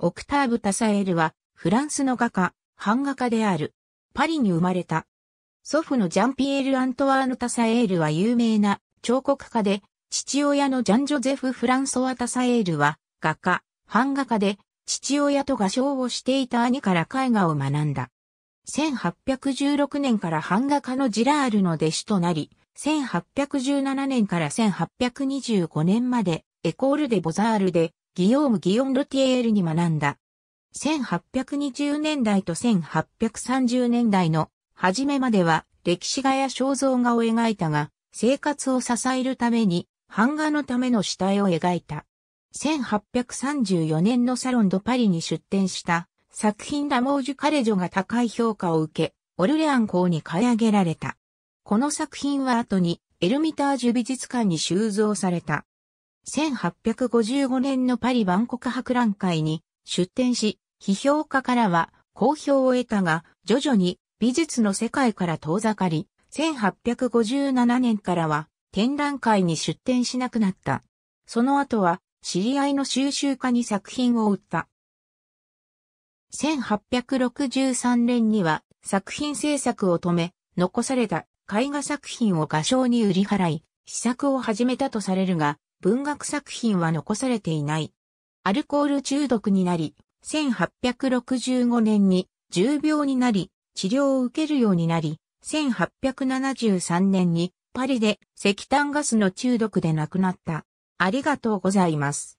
オクターブ・タサエルは、フランスの画家、版画家である。パリに生まれた。祖父のジャンピエール・アントワーヌ・タサエールは有名な彫刻家で、父親のジャン・ジョゼフ・フランソワ・タサエールは、画家、版画家で、父親と画商をしていた兄から絵画を学んだ。1816年から版画家のジラールの弟子となり、1817年から1825年まで、エコール・デ・ボザールで、ギヨーム・ギヨン・ロティエールに学んだ。1820年代と1830年代の初めまでは歴史画や肖像画を描いたが、生活を支えるために版画のための下絵を描いた。1834年のサロン・ド・パリに出展した作品ラ・モージュ・カレジョが高い評価を受け、オルレアン公に買い上げられた。この作品は後にエルミタージュ美術館に収蔵された。1855年のパリ万国博覧会に出展し、批評家からは好評を得たが、徐々に美術の世界から遠ざかり、1857年からは展覧会に出展しなくなった。その後は知り合いの収集家に作品を売った。1863年には作品制作を止め、残された絵画作品を画商に売り払い、試作を始めたとされるが、文学作品は残されていない。アルコール中毒になり、1865年に重病になり、治療を受けるようになり、1873年にパリで石炭ガスの中毒で亡くなった。ありがとうございます。